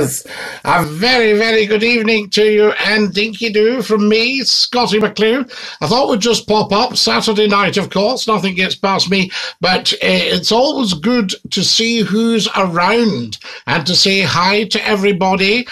Yes, a very, very good evening to you and dinky-doo from me, Scottie McClue. I thought we'd just pop up Saturday night, of course. Nothing gets past me, but it's always good to see who's around and to say hi to everybody.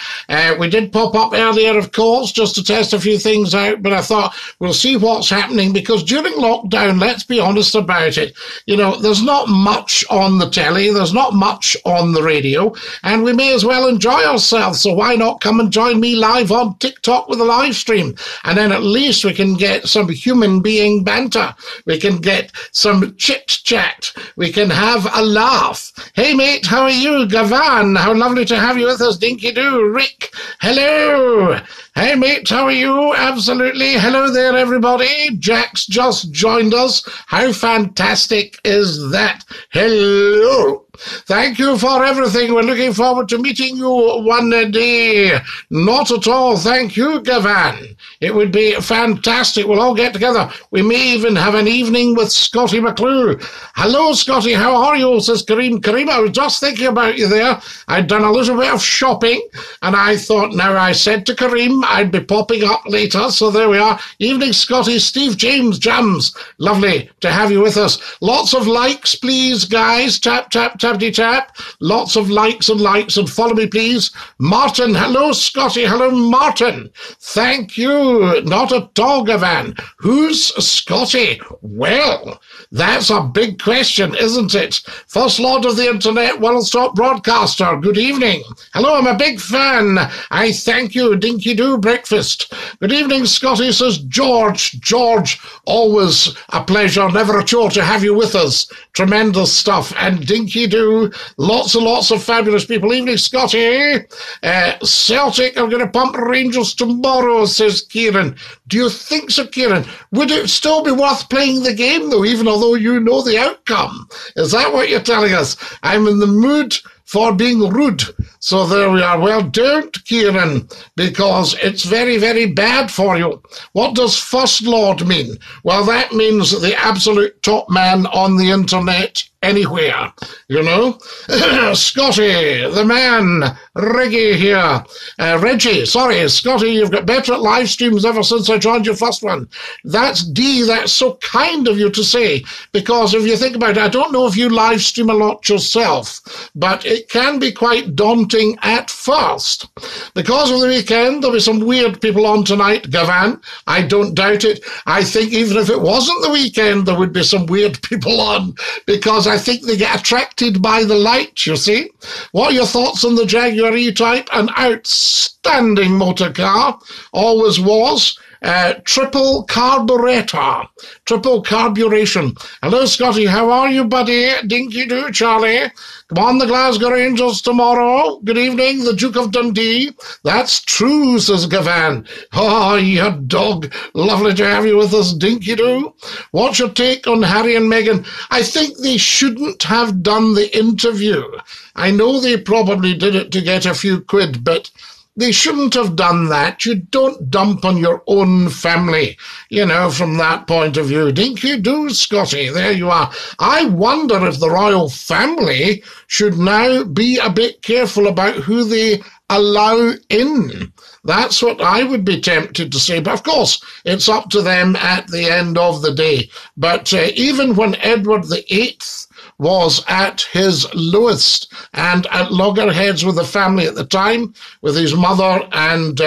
We did pop up earlier, of course, just to test a few things out, but I thought we'll see what's happening because during lockdown, let's be honest about it, you know, there's not much on the telly, there's not much on the radio, and we may as well enjoy ourselves, so why not come and join me live on TikTok with a live stream, and then at least we can get some human being banter, we can get some chit-chat, we can have a laugh. Hey mate, how are you? Gavan, how lovely to have you with us. Dinky-doo, Rick, hello. Hey mate, how are you? Absolutely. Hello there everybody. Jack's just joined us. How fantastic is that? Hello. Thank you for everything. We're looking forward to meeting you one day. Not at all. Thank you, Gavan. It would be fantastic. We'll all get together. We may even have an evening with Scottie McClue. Hello, Scottie. How are you? Says Kareem. Kareem, I was just thinking about you there. I'd done a little bit of shopping, and I thought, now I said to Kareem, I'd be popping up later. So there we are. Evening, Scottie. Steve James Jams. Lovely to have you with us. Lots of likes, please, guys. Tap, tap, tap. Tap. Lots of likes and follow me, please. Martin, hello, Scottie. Hello, Martin. Thank you. Not at all, Gavan. Who's Scottie? Well, that's a big question, isn't it? First Lord of the Internet, one-stop broadcaster. Good evening. Hello, I'm a big fan. I thank you, dinky-doo breakfast. Good evening, Scottie, says George. George, always a pleasure, never a chore to have you with us. Tremendous stuff. And dinky-doo, lots and lots of fabulous people. Evening, Scottie. Celtic are going to pump Rangers tomorrow, says Ciarán. Do you think so, Ciarán? Would it still be worth playing the game, though, even although you know the outcome? Is that what you're telling us? I'm in the mood for being rude. So there we are. Well, don't, Ciarán, because it's very, very bad for you. What does First Lord mean? Well, that means the absolute top man on the internet anywhere, you know. Scottie, the man, Reggie here. Reggie, sorry, Scottie, you've got better at live streams ever since I joined your first one. That's D, that's so kind of you to say, because if you think about it, I don't know if you live stream a lot yourself, but it can be quite daunting at first. Because of the weekend, there'll be some weird people on tonight, Gavan. I don't doubt it. I think even if it wasn't the weekend, there would be some weird people on, because I think they get attracted by the light, you see. What are your thoughts on the Jaguar E-Type? An outstanding motor car, always was. Triple carburetor, triple carburation. Hello, Scottie. How are you, buddy? Dinky-doo, Charlie. Come on, the Glasgow Rangers tomorrow. Good evening, the Duke of Dundee. That's true, says Gavan. Oh, you dog. Lovely to have you with us, dinky-doo. What's your take on Harry and Meghan? I think they shouldn't have done the interview. I know they probably did it to get a few quid, but they shouldn't have done that. You don't dump on your own family, you know, from that point of view. Dinky-doo, Scottie, there you are. I wonder if the royal family should now be a bit careful about who they allow in. That's what I would be tempted to say. But of course, it's up to them at the end of the day. But even when Edward VIII was at his lowest and at loggerheads with the family at the time, with his mother and,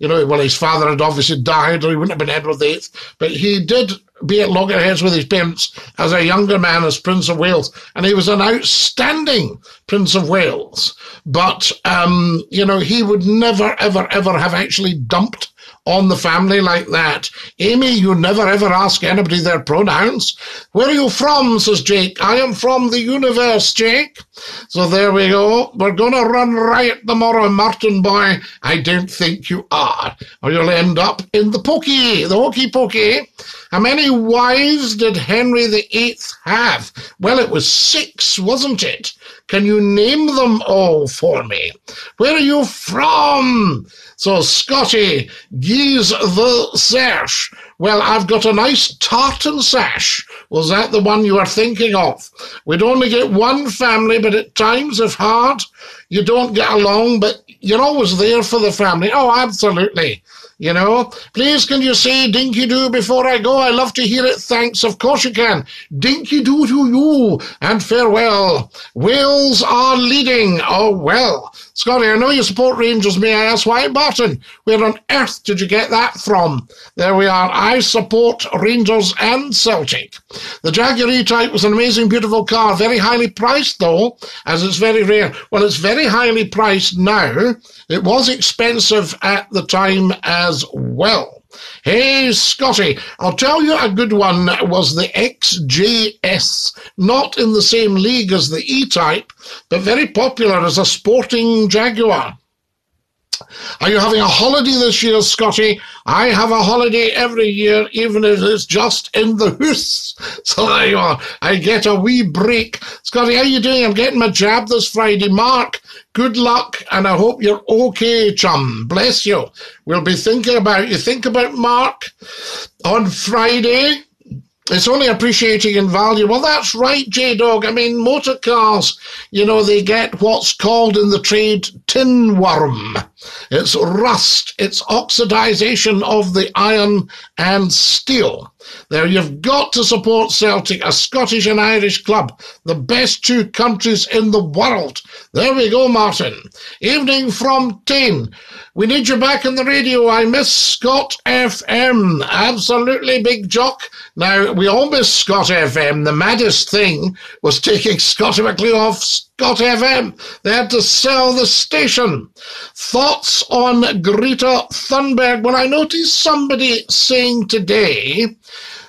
you know, well, his father had obviously died, or he wouldn't have been Edward VIII, but he did be at loggerheads with his parents as a younger man, as Prince of Wales, and he was an outstanding Prince of Wales. But, you know, he would never, ever, ever have actually dumped on the family like that. Amy, you never ever ask anybody their pronouns. Where are you from, says Jake. I am from the universe, Jake. So there we go. We're going to run riot tomorrow, Martin boy. I don't think you are, or you'll end up in the pokey, the hokey pokey. How many wives did Henry VIII have? Well, it was 6, wasn't it? Can you name them all for me? Where are you from? So, Scottie, geez the search. Well, I've got a nice tartan sash. Was that the one you were thinking of? We'd only get one family, but at times, if hard, you don't get along, but you're always there for the family. Oh, absolutely. You know, please can you say dinky doo before I go? I love to hear it. Thanks. Of course you can. Dinky doo to you and farewell. Wales are leading. Oh, well. Scotty, I know you support Rangers. May I ask why? Martin, where on earth did you get that from? There we are. I support Rangers and Celtic. The Jaguar E-Type was an amazing, beautiful car. Very highly priced, though, as it's very rare. Well, it's very highly priced now. It was expensive at the time as well. Hey, Scotty, I'll tell you a good one was the XJS, not in the same league as the E-Type, but very popular as a sporting Jaguar. Are you having a holiday this year, Scotty? I have a holiday every year, even if it's just in the house. So there you are. I get a wee break. Scotty, how are you doing? I'm getting my jab this Friday. Mark, good luck, and I hope you're okay, chum. Bless you. We'll be thinking about you. Think about Mark on Friday. It's only appreciating in value. Well, that's right, J-Dog. I mean, motor cars, you know, they get what's called in the trade tin worm. It's rust. It's oxidization of the iron and steel. There, you've got to support Celtic, a Scottish and Irish club, the best two countries in the world. There we go, Martin. Evening from 10. We need you back on the radio. I miss Scot FM. Absolutely, Big Jock. Now, we all miss Scot FM. The maddest thing was taking Scottie McClue off Scot FM. They had to sell the station. Thoughts on Greta Thunberg? Well, I noticed somebody saying today,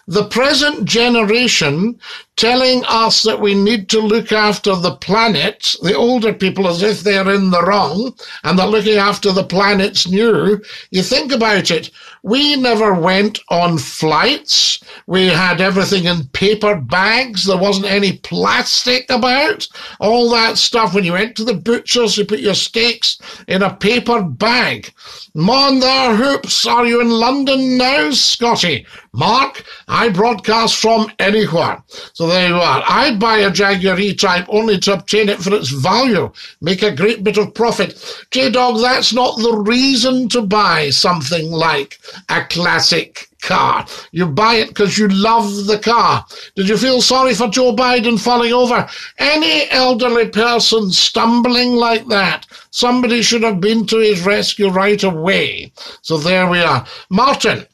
the present generation telling us that we need to look after the planet, the older people as if they're in the wrong, and that looking after the planet's new. You think about it, we never went on flights. We had everything in paper bags. There wasn't any plastic about. All that stuff. When you went to the butchers, you put your steaks in a paper bag. Mon their hoops. Are you in London now, Scotty? Mark, I broadcast from anywhere. So there you are. I'd buy a Jaguar E-Type only to obtain it for its value. Make a great bit of profit. J-Dog, that's not the reason to buy something like a classic car. You buy it because you love the car. Did you feel sorry for Joe Biden falling over? Any elderly person stumbling like that, somebody should have been to his rescue right away. So there we are. Martin,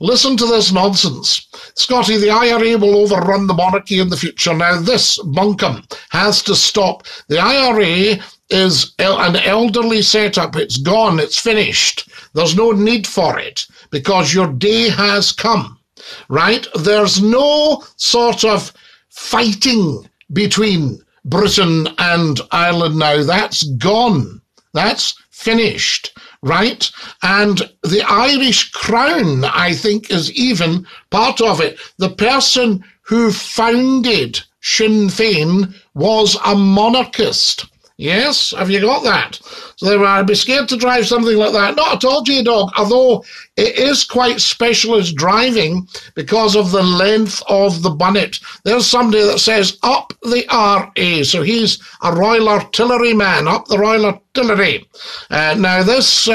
listen to this nonsense. Scotty, the IRA will overrun the monarchy in the future. Now, this bunkum has to stop. The IRA is an elderly setup. It's gone. It's finished. There's no need for it because your day has come, right? There's no sort of fighting between Britain and Ireland now. That's gone. That's finished, right? And the Irish crown, I think, is even part of it. The person who founded Sinn Féin was a monarchist. Yes, have you got that? So there we are. I'd be scared to drive something like that. Not at all, J-Dog, although it is quite specialist driving because of the length of the bonnet. There's somebody that says, up the RA. So he's a Royal Artillery man, up the Royal Artillery. Now this,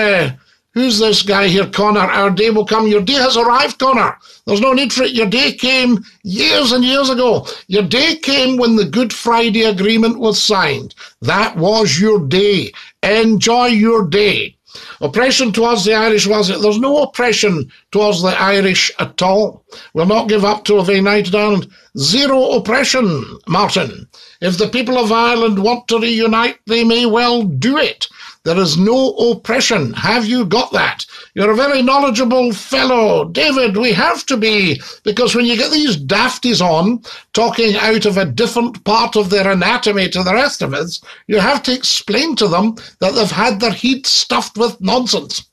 who's this guy here, Connor? Our day will come. Your day has arrived, Connor. There's no need for it. Your day came years and years ago. Your day came when the Good Friday Agreement was signed. That was your day. Enjoy your day. Oppression towards the Irish, was it? There's no oppression towards the Irish at all. We'll not give up to a united Ireland. Zero oppression, Martin. If the people of Ireland want to reunite, they may well do it. There is no oppression. Have you got that? You're a very knowledgeable fellow. David, we have to be, because when you get these dafties on, talking out of a different part of their anatomy to the rest of us, you have to explain to them that they've had their head stuffed with nonsense.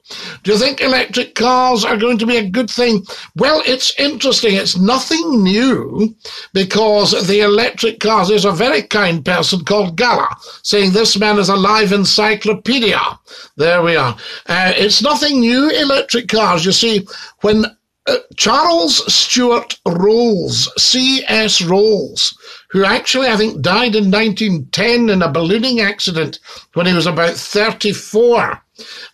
Do you think electric cars are going to be a good thing? Well, it's interesting. It's nothing new because the electric cars, there's a very kind person called Gala saying this man is a live encyclopedia. There we are. It's nothing new, electric cars. You see, when Charles Stuart Rolls, C.S. Rolls, who actually, I think, died in 1910 in a ballooning accident when he was about 34.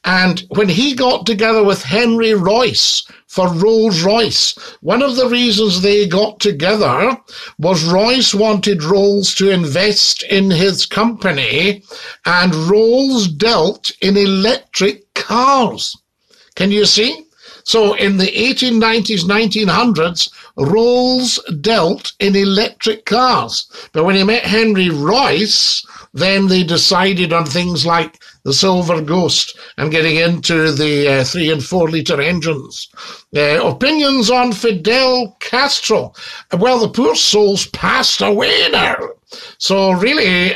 And when he got together with Henry Royce for Rolls-Royce, one of the reasons they got together was Royce wanted Rolls to invest in his company, and Rolls dealt in electric cars. Can you see? So in the 1890s, 1900s, Rolls dealt in electric cars. But when he met Henry Royce, then they decided on things like the Silver Ghost and getting into the 3 and 4 litre engines. Opinions on Fidel Castro. Well, the poor soul's passed away now. So really,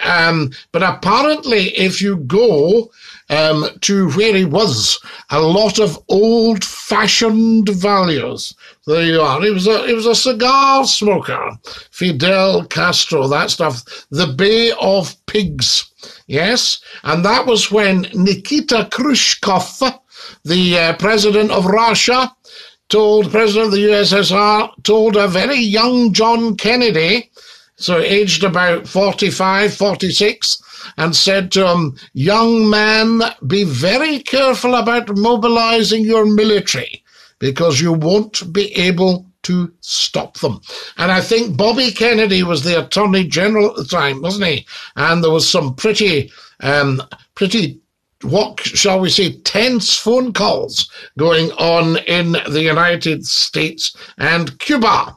but apparently if you go to where he was, a lot of old-fashioned values. There you are. He was a cigar smoker, Fidel Castro, that stuff. The Bay of Pigs, yes? And that was when Nikita Khrushchev, the president of Russia, president of the USSR, told a very young John Kennedy, so aged about 45, 46, and said to him, young man, be very careful about mobilizing your military because you won't be able to stop them. And I think Bobby Kennedy was the Attorney General at the time, wasn't he? And there was some pretty, what shall we say, tense phone calls going on in the United States and Cuba.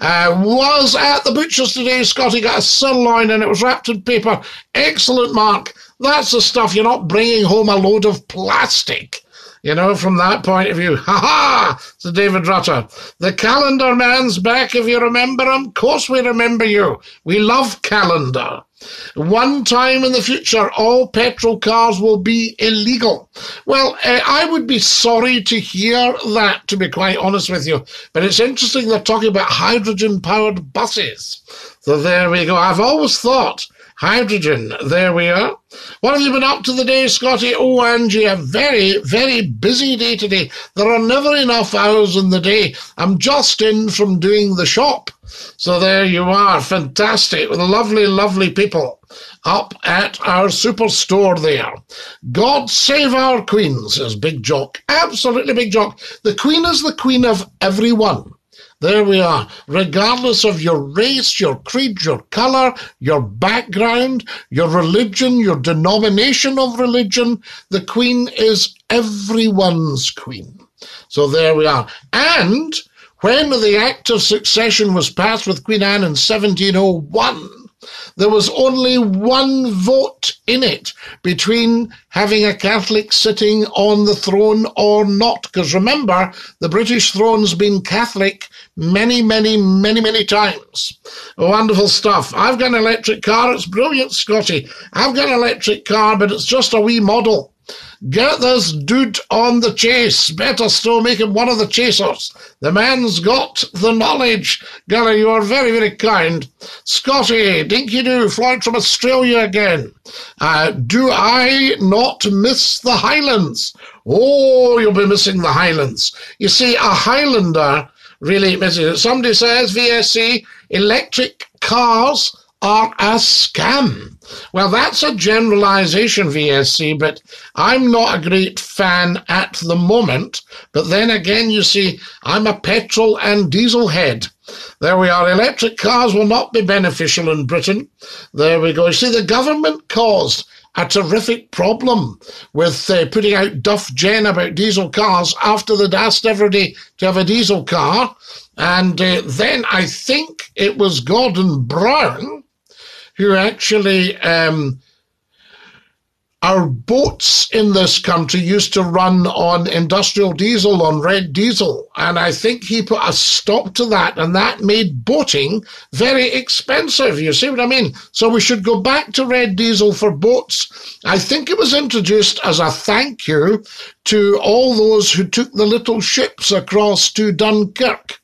Was at the butcher's today, Scotty got a sirloin and it was wrapped in paper. Excellent, Mark. That's the stuff. You're not bringing home a load of plastic, you know, from that point of view. Ha-ha! So David Rutter. The calendar man's back, if you remember him. Of course we remember you. We love calendar. One time in the future, all petrol cars will be illegal. Well, I would be sorry to hear that, to be quite honest with you. But it's interesting they're talking about hydrogen-powered buses. So there we go. I've always thought hydrogen. There we are. What have you been up to today, Scotty? Oh, Angie, a very, very busy day today. There are never enough hours in the day. I'm just in from doing the shop. So there you are. Fantastic. With lovely, lovely people up at our superstore there. God save our Queen, says Big Jock. Absolutely, Big Jock. The Queen is the Queen of everyone. There we are. Regardless of your race, your creed, your colour, your background, your religion, your denomination of religion, the Queen is everyone's Queen. So there we are. And when the Act of Succession was passed with Queen Anne in 1701, there was only one vote in it between having a Catholic sitting on the throne or not. Because remember, the British throne's been Catholic many, many, many, many times. Wonderful stuff. I've got an electric car. It's brilliant, Scotty. I've got an electric car, but it's just a wee model. Get this dude on the chase. Better still, make him one of the chasers. The man's got the knowledge. Gala, you are very, very kind. Scotty, dinky-doo, Floyd from Australia again. Do I not miss the Highlands? Oh, you'll be missing the Highlands. You see, a Highlander really misses it. Somebody says, VSC, electric cars are a scam. Well, that's a generalization, VSC, but I'm not a great fan at the moment. But then again, you see, I'm a petrol and diesel head. There we are. Electric cars will not be beneficial in Britain. There we go. You see, the government caused a terrific problem with putting out Duff Jen about diesel cars after they'd asked everybody to have a diesel car. And then I think it was Gordon Brown who actually, our boats in this country used to run on industrial diesel, on red diesel. And I think he put a stop to that, and that made boating very expensive. You see what I mean? So we should go back to red diesel for boats. I think it was introduced as a thank you to all those who took the little ships across to Dunkirk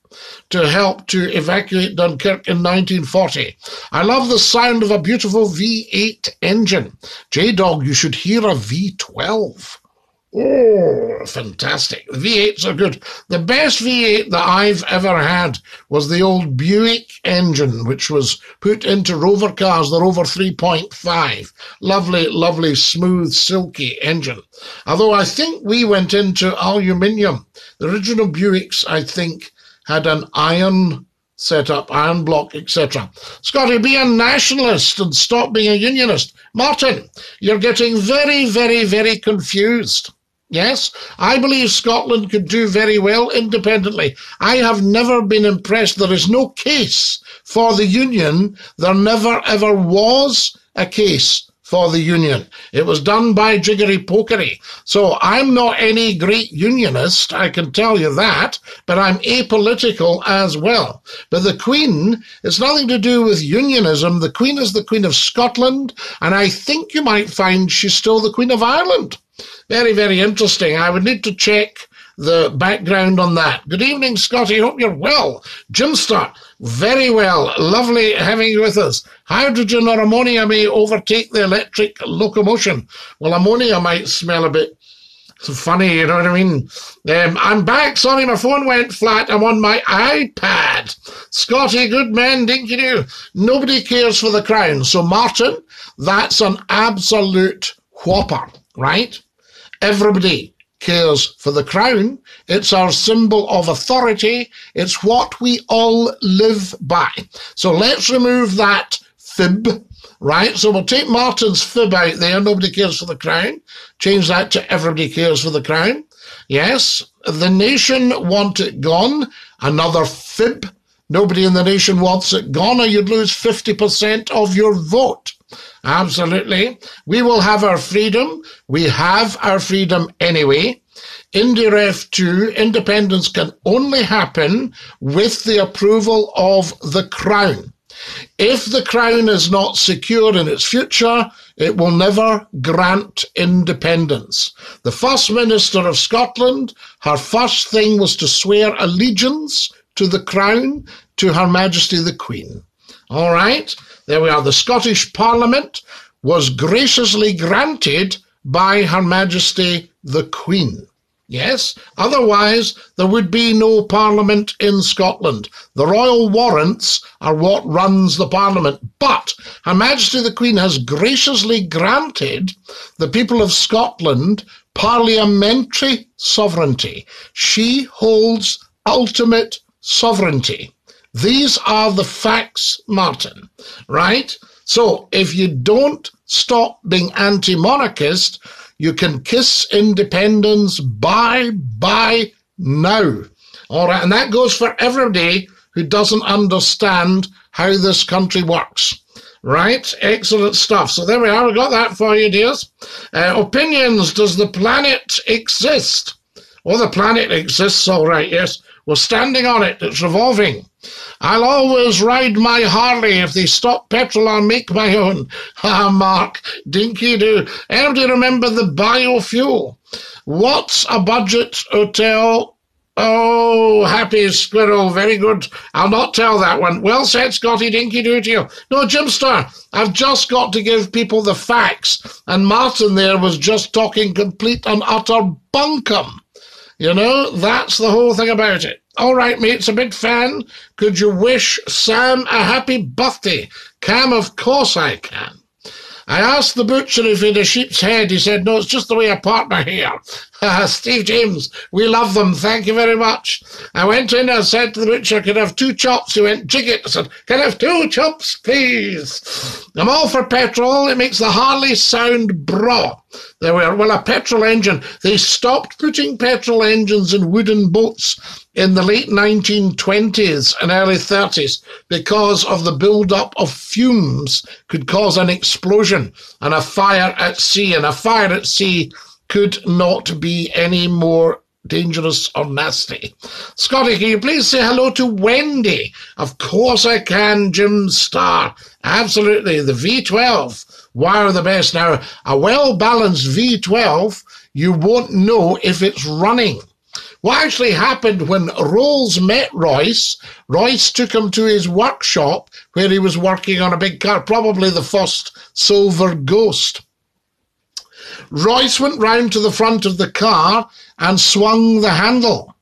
to help to evacuate Dunkirk in 1940. I love the sound of a beautiful V8 engine. J-Dog, you should hear a V12. Oh, fantastic. V8s are good. The best V8 that I've ever had was the old Buick engine, which was put into Rover cars. The Rover 3.5. Lovely, lovely, smooth, silky engine. Although I think we went into aluminium. The original Buicks, I think, had an iron setup, iron block, etc. Scotty, be a nationalist and stop being a unionist. Martin, you're getting very, very, very confused. Yes, I believe Scotland could do very well independently. I have never been impressed. There is no case for the union. There never, ever was a case for the union. It was done by jiggery-pokery. So I'm not any great unionist, I can tell you that, but I'm apolitical as well. But the Queen, it's nothing to do with unionism. The Queen is the Queen of Scotland, and I think you might find she's still the Queen of Ireland. Very, very interesting. I would need to check the background on that. Good evening, Scotty. Hope you're well. Jim Star, very well. Lovely having you with us. Hydrogen or ammonia may overtake the electric locomotion. Well, ammonia might smell a bit funny, you know what I mean? I'm back. Sorry, my phone went flat. I'm on my iPad. Scotty, good man, dinky do. Nobody cares for the crown. So, Martin, that's an absolute whopper, right? Everybody cares for the crown. It's our symbol of authority. It's what we all live by. So let's remove that fib, right? So we'll take Martin's fib out there. Nobody cares for the crown. Change that to everybody cares for the crown. Yes, the nation want it gone. Another fib. Nobody in the nation wants it gone, or you'd lose 50% of your vote. Absolutely. We will have our freedom. We have our freedom anyway. IndyRef 2, independence can only happen with the approval of the Crown. If the Crown is not secure in its future, it will never grant independence. The First Minister of Scotland, her first thing was to swear allegiance to the Crown, to Her Majesty the Queen. All right, there we are. The Scottish Parliament was graciously granted by Her Majesty the Queen. Yes, otherwise there would be no Parliament in Scotland. The royal warrants are what runs the Parliament. But Her Majesty the Queen has graciously granted the people of Scotland parliamentary sovereignty. She holds ultimate sovereignty. These are the facts, Martin, right? So if you don't stop being anti-monarchist, you can kiss independence bye-bye now. All right, and that goes for everybody who doesn't understand how this country works. Right, excellent stuff. So there we are, we got that for you, dears. Opinions, does the planet exist? Well, the planet exists, all right, yes. We're standing on it. It's revolving. I'll always ride my Harley. If they stop petrol, I'll make my own. Ah, Mark, dinky-doo. Everybody remember the biofuel? What's a budget hotel? Oh, happy squirrel. Very good. I'll not tell that one. Well said, Scotty, dinky-doo to you. No, Jimster, I've just got to give people the facts. And Martin there was just talking complete and utter bunkum. You know, that's the whole thing about it. All right, mates, a big fan. Could you wish Sam a happy birthday? Cam, of course I can. I asked the butcher if he had a sheep's head. He said, no, it's just the way I part my hair. Steve James, we love them. Thank you very much. I went in, I said to the butcher, can I have two chops? He went, jig it. I said, can I have two chops, please? I'm all for petrol. It makes the Harley sound bra. There were, well, a petrol engine. They stopped putting petrol engines in wooden boats in the late 1920s and early 30s because of the build-up of fumes could cause an explosion and a fire at sea. And a fire at sea could not be any more dangerous or nasty. Scotty, can you please say hello to Wendy? Of course I can, Jim Star. Absolutely. The V12. Why are the best? Now, a well-balanced V12, you won't know if it's running. What actually happened when Rolls met Royce, Royce took him to his workshop where he was working on a big car, probably the first Silver Ghost. Royce went round to the front of the car and swung the handle.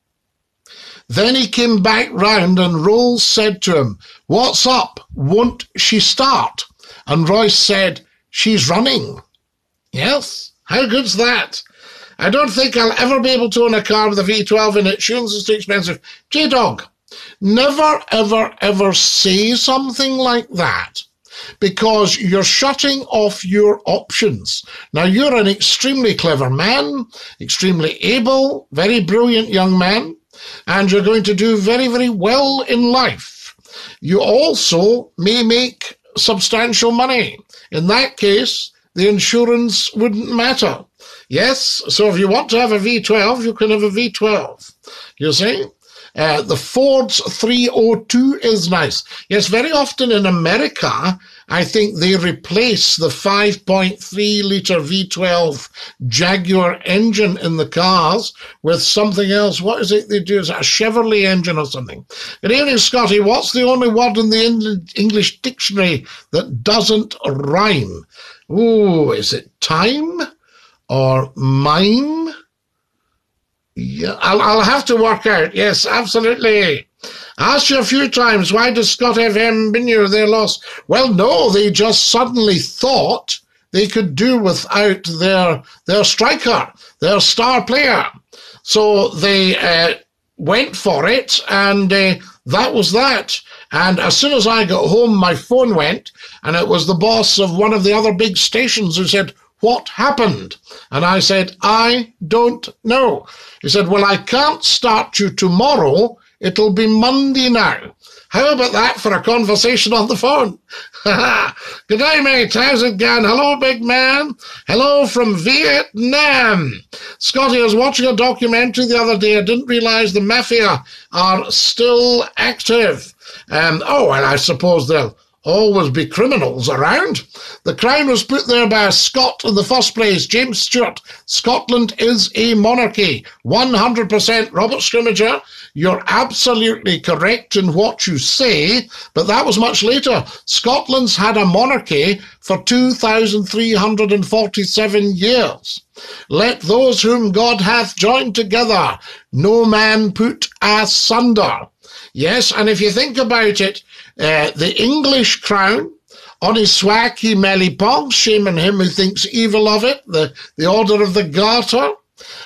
Then he came back round and Rolls said to him, "What's up? Won't she start?" And Royce said, "She's running." Yes, how good's that? I don't think I'll ever be able to own a car with a V12 in it. Insurance is too expensive. J-Dog, never, ever, ever say something like that, because you're shutting off your options. Now, you're an extremely clever man, extremely able, very brilliant young man, and you're going to do very, very well in life. You also may make substantial money. In that case, the insurance wouldn't matter. Yes, so if you want to have a V12, you can have a V12, you see? The Ford's 302 is nice. Yes, very often in America, I think they replace the 5.3-litre V12 Jaguar engine in the cars with something else. What is it they do? Is it a Chevrolet engine or something? Good evening, Scotty. What's the only word in the English dictionary that doesn't rhyme? Ooh, is it time or mime? Yeah, I'll have to work out. Yes, absolutely. I asked you a few times, why does Scot FM renew their loss? Well, no, they just suddenly thought they could do without their striker, their star player. So they went for it, and that was that. And as soon as I got home, my phone went, and it was the boss of one of the other big stations who said, "What happened?" And I said, "I don't know." He said, "Well, I can't start you tomorrow. It'll be Monday now." How about that for a conversation on the phone? Good day, mate. How's it going? Hello, big man. Hello from Vietnam. Scotty, I was watching a documentary the other day. I didn't realize the mafia are still active. And I suppose they'll always be criminals around. The crown was put there by a Scot in the first place, James Stewart. Scotland is a monarchy, 100%. Robert Scrimmager, you're absolutely correct in what you say, but that was much later. Scotland's had a monarchy for 2,347 years. Let those whom God hath joined together, no man put asunder. Yes, and if you think about it, the English crown, on his swack he merely pongs, shame on him who thinks evil of it, the Order of the Garter,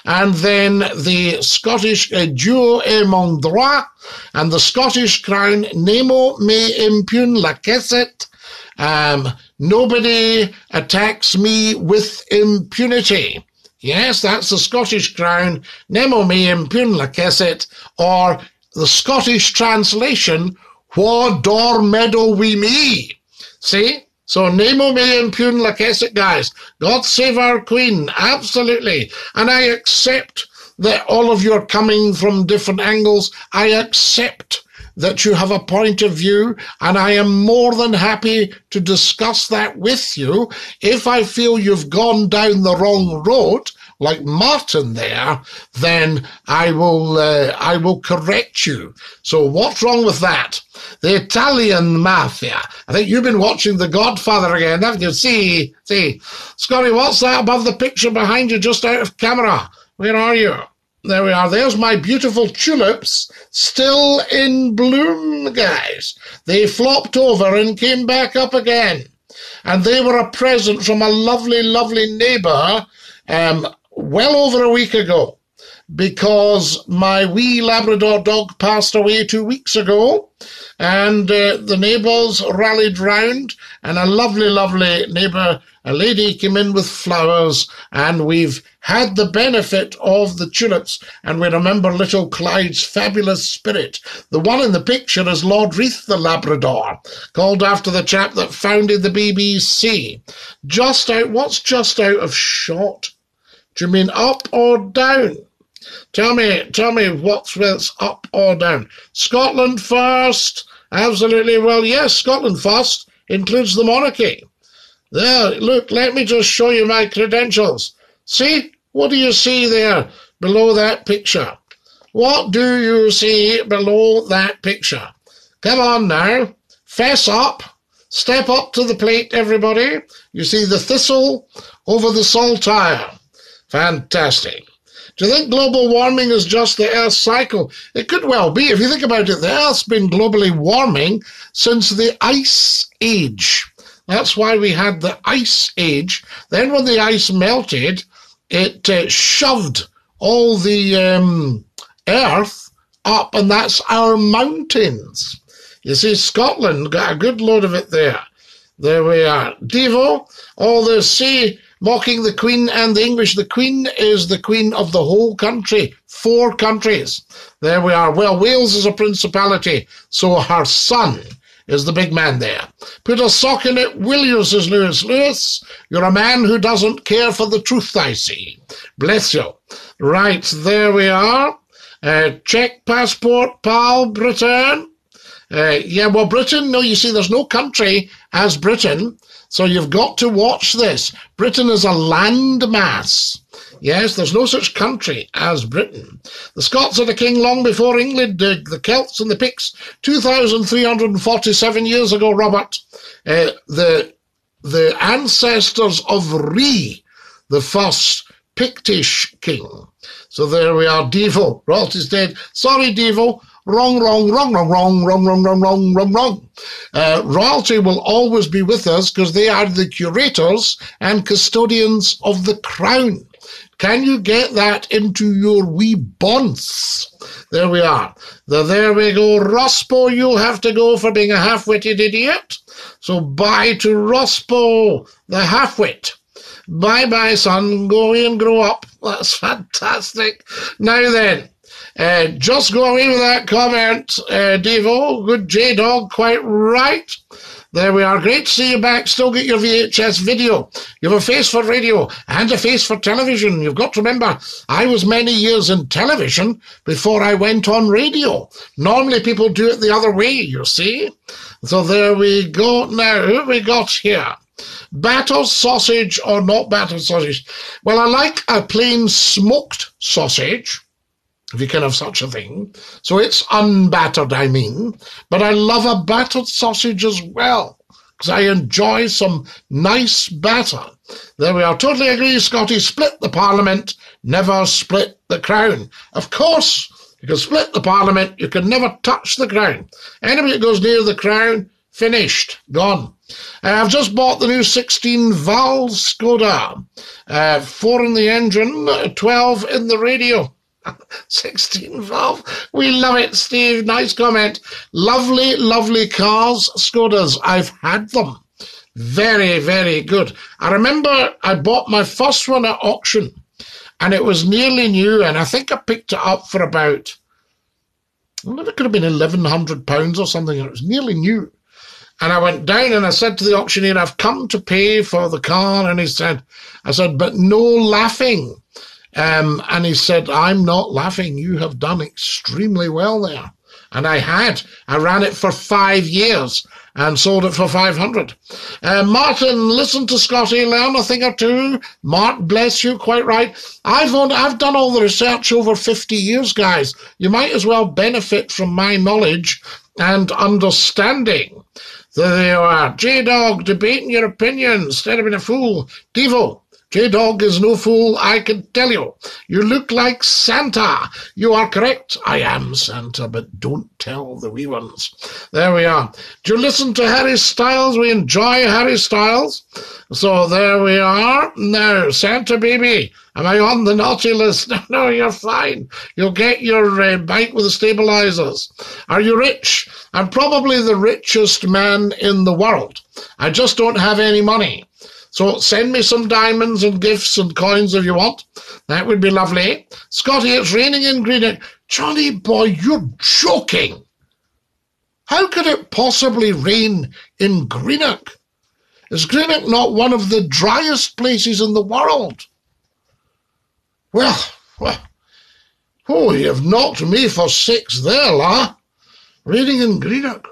and then the Scottish duo et mon droit, and the Scottish crown, nemo me impune lacesset, nobody attacks me with impunity. Yes, that's the Scottish crown, nemo me impune lacesset, or the Scottish translation, Wha dor meadow we me. See? So nemo me impune lacesset, guys. God save our queen. Absolutely. And I accept that all of you are coming from different angles. I accept that you have a point of view, and I am more than happy to discuss that with you. If I feel you've gone down the wrong road, like Martin there, then I will correct you. So what's wrong with that? The Italian mafia. I think you've been watching The Godfather again, haven't you? See. Scotty, what's that above the picture behind you just out of camera? Where are you? There we are. There's my beautiful tulips still in bloom, guys. They flopped over and came back up again. And they were a present from a lovely, lovely neighbour well over a week ago, because my wee Labrador dog passed away 2 weeks ago, and the neighbours rallied round, and a lovely, lovely neighbour, a lady, came in with flowers, and we've had the benefit of the tulips, and we remember little Clyde's fabulous spirit. The one in the picture is Lord Reith the Labrador, called after the chap that founded the BBC. Just out, what's just out of shot? Do you mean up or down? Tell me what's up or down. Scotland first, absolutely. Well, yes, Scotland first includes the monarchy. There, look, let me just show you my credentials. See? What do you see there below that picture? What do you see below that picture? Come on now. Fess up. Step up to the plate, everybody. You see the thistle over the saltire. Fantastic. Do you think global warming is just the Earth's cycle? It could well be. If you think about it, the Earth's been globally warming since the Ice Age. That's why we had the Ice Age. Then when the ice melted, it shoved all the Earth up, and that's our mountains. You see, Scotland got a good load of it there. There we are. Devo, all the sea mocking the Queen and the English. The Queen is the Queen of the whole country, 4 countries. There we are. Well, Wales is a principality, so her son is the big man there. Put a sock in it, Williams is Lewis. Lewis, you're a man who doesn't care for the truth, I see. Bless you. Right, there we are. Check passport, pal, Britain. Yeah, well, Britain, no, you see, there's no country as Britain, so you've got to watch this. Britain is a landmass. Yes, there's no such country as Britain. The Scots had a king long before England, the Celts and the Picts, 2,347 years ago, Robert. The ancestors of Rhi, the first Pictish king. So there we are, Devo. Royalty's dead. Sorry, Devo. Wrong, wrong, wrong, wrong, wrong, wrong, wrong, wrong, wrong, wrong, wrong. Royalty will always be with us because they are the curators and custodians of the crown. Can you get that into your wee bonds? There we are. There we go. Rospo, you have to go for being a half-witted idiot. So bye to Rospo, the half-wit. Bye-bye, son. Go away and grow up. That's fantastic. Now then. Just go away with that comment, Devo. Good J-Dog, quite right. There we are. Great to see you back. Still get your VHS video. You have a face for radio and a face for television. You've got to remember, I was many years in television before I went on radio. Normally people do it the other way, you see. So there we go. Now, who we got here? Battered sausage or not battered sausage? Well, I like a plain smoked sausage, if you can have such a thing. So it's unbattered, I mean. But I love a battered sausage as well, because I enjoy some nice batter. There we are. Totally agree, Scotty. Split the parliament, never split the crown. Of course, you can split the parliament, you can never touch the crown. Anybody that goes near the crown, finished, gone. I've just bought the new 16-valve Skoda. 4 in the engine, 12 in the radio. 16-valve. We love it, Steve. Nice comment. Lovely, lovely cars, Skodas. I've had them. Very, very good. I remember I bought my first one at auction, and it was nearly new, and I think I picked it up for about, well, it could have been £1,100 or something, and it was nearly new. And I went down and I said to the auctioneer, "I've come to pay for the car," and he said, "but no laughing." And he said, "I'm not laughing. You have done extremely well there." And I had. I ran it for 5 years and sold it for 500. Martin, listen to Scotty, learn a thing or two. Mark, bless you, quite right. I've done all the research over 50 years, guys. You might as well benefit from my knowledge and understanding. There you are. J-Dog, debating your opinion instead of being a fool. Devo. J-Dog is no fool, I can tell you. You look like Santa. You are correct. I am Santa, but don't tell the wee ones. There we are. Do you listen to Harry Styles? We enjoy Harry Styles. So there we are. Now, Santa baby, am I on the naughty list? No, you're fine. You'll get your bike with the stabilizers. Are you rich? I'm probably the richest man in the world. I just don't have any money. So send me some diamonds and gifts and coins if you want. That would be lovely. Scotty, it's raining in Greenock. Johnny boy, you're joking. How could it possibly rain in Greenock? Is Greenock not one of the driest places in the world? Well, oh, you've knocked me for 6 there, la. Raining in Greenock.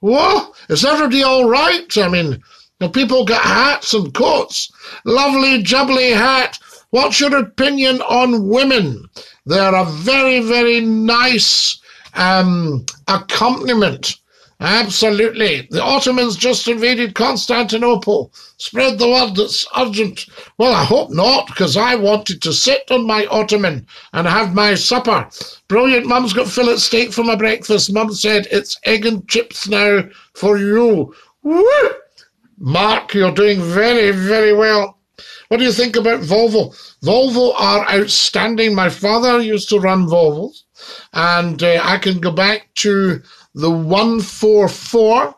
Whoa, is everybody all right? I mean, the people got hats and coats. Lovely jubbly hat. What's your opinion on women? They're a very, very nice accompaniment Absolutely. The Ottomans just invaded Constantinople. Spread the word that's urgent. Well, I hope not, because I wanted to sit on my ottoman and have my supper. Brilliant. Mum's got fillet steak for my breakfast. Mum said it's egg and chips now for you. Woo! Mark, you're doing very, very well. What do you think about Volvo? Volvo are outstanding. My father used to run Volvos, and I can go back to the 144,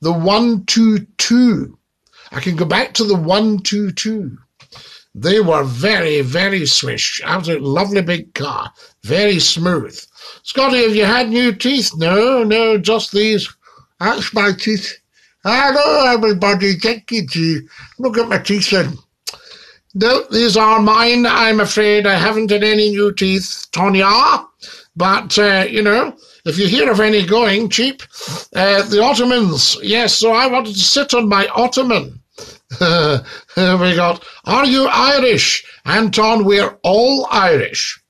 the 122. I can go back to the 122. They were very, very swish. Absolutely lovely big car. Very smooth. Scotty, have you had new teeth? No, just these. That's my teeth. Hello, everybody. Thank you. Look at my teeth then. No, these are mine, I'm afraid. I haven't had any new teeth, Tonya. But, you know, if you hear of any going cheap, the Ottomans. Yes, so I wanted to sit on my ottoman. We got, are you Irish? Anton, we're all Irish.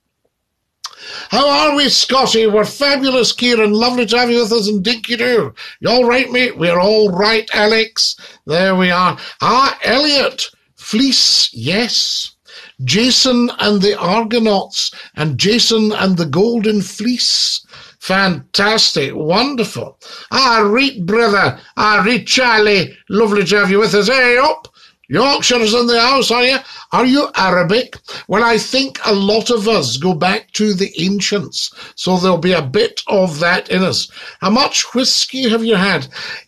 How are we, Scotty? We're fabulous, Ciarán. Lovely to have you with us, and dinky-doo. You all right, mate? We're all right, Alex. There we are. Ah, Elliot. Fleece, yes. Jason and the Argonauts and Jason and the Golden Fleece. Fantastic. Wonderful. Ah, right, brother. Ah, right, Charlie. Lovely to have you with us. Hey, up. Yorkshire's in the house, are you? Are you Arabic? Well, I think a lot of us go back to the ancients, so there'll be a bit of that in us. How much whiskey have you had?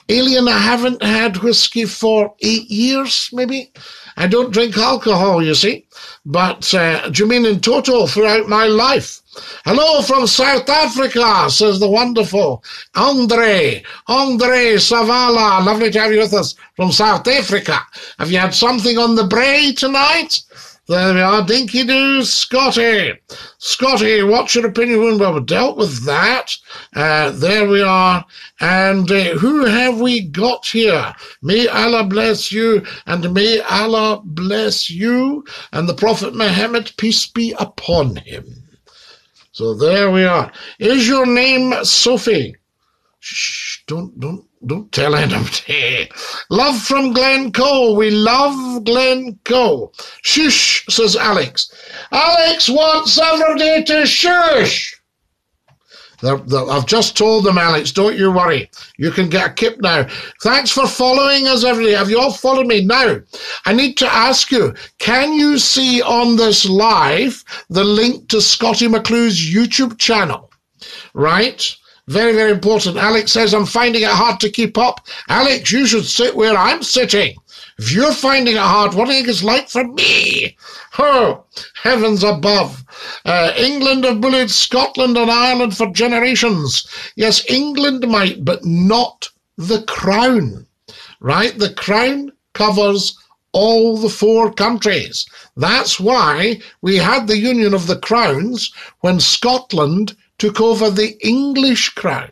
Alien, I haven't had whiskey for 8 years, maybe. I don't drink alcohol, you see. But do you mean in total throughout my life? Hello from South Africa, says the wonderful Andre Savala. Lovely to have you with us from South Africa. Have you had something on the braai tonight? There we are, dinky-doo, Scotty. Scotty, what's your opinion? Well, we've dealt with that. There we are. And who have we got here? May Allah bless you, and may Allah bless you, and the Prophet Muhammad, peace be upon him. So there we are. Is your name Sophie? Shh, don't tell anybody. Love from Glencoe. We love Glencoe. Shush, says Alex. Alex wants everybody to shush. I've just told them, Alex, don't you worry. You can get a kip now. Thanks for following us, everybody. Have you all followed me? Now, I need to ask you, can you see on this live the link to Scottie McClue's YouTube channel? Right? Very, very important. Alex says, I'm finding it hard to keep up. Alex, you should sit where I'm sitting. If you're finding it hard, what do you think it's like for me? Oh, heavens above. England have bullied Scotland and Ireland for generations. Yes, England might, but not the Crown. Right? The Crown covers all the four countries. That's why we had the Union of the Crowns when Scotland took over the English crown.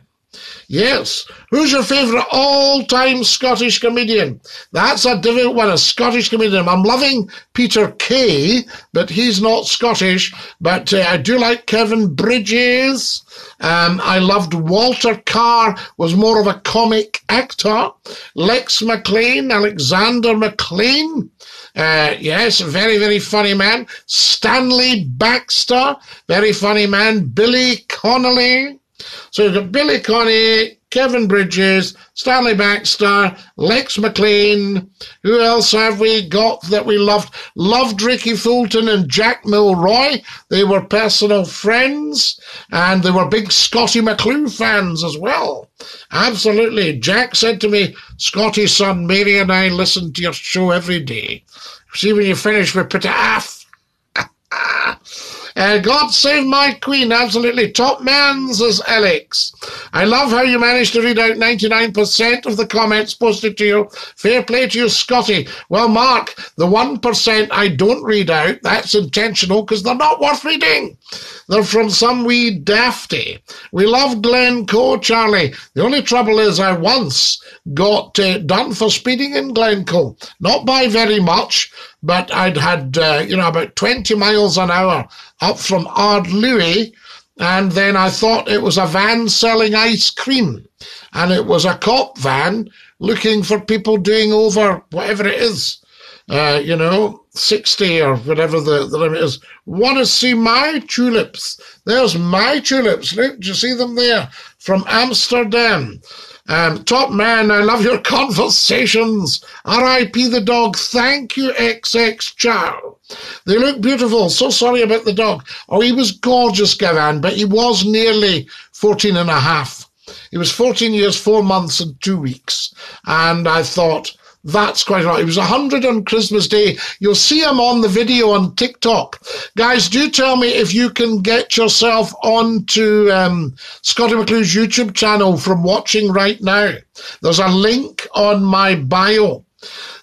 Yes. Who's your favourite all-time Scottish comedian? That's a difficult one, a Scottish comedian. I'm loving Peter Kay, but he's not Scottish. But I do like Kevin Bridges. I loved Walter Carr, was more of a comic actor. Lex McLean, Alexander McLean. Yes, very, very funny man. Stanley Baxter, very funny man. Billy Connolly. So you've got Billy Connolly, Kevin Bridges, Stanley Baxter, Lex McLean. Who else have we got that we loved? Loved Ricky Fulton and Jack Milroy. They were personal friends, and they were big Scottie McClue fans as well. Absolutely. Jack said to me, Scottie, son, Mary and I listen to your show every day. See, when you finish, we put it off. God save my queen, absolutely. Top man, says Alex. I love how you managed to read out 99% of the comments posted to you. Fair play to you, Scotty. Well, Mark, the 1% I don't read out, that's intentional because they're not worth reading. They're from some wee dafty. We love Glencoe, Charlie. The only trouble is I once got done for speeding in Glencoe. Not by very much, but I'd had, about 20 miles an hour up from Ardluie, and then I thought it was a van selling ice cream, and it was a cop van looking for people doing over whatever it is, 60 or whatever the limit is. Want to see my tulips? There's my tulips. Look, do you see them there? From Amsterdam. Top man, I love your conversations. R.I.P. the dog. Thank you, XX. Ciao. They look beautiful. So sorry about the dog. Oh, he was gorgeous, Gavan, but he was nearly 14 and a half. He was 14 years, 4 months and 2 weeks. And I thought, that's quite right. He was 100 on Christmas Day. You'll see him on the video on TikTok. Guys, do tell me if you can get yourself onto Scottie McClue's YouTube channel from watching right now. There's a link on my bio.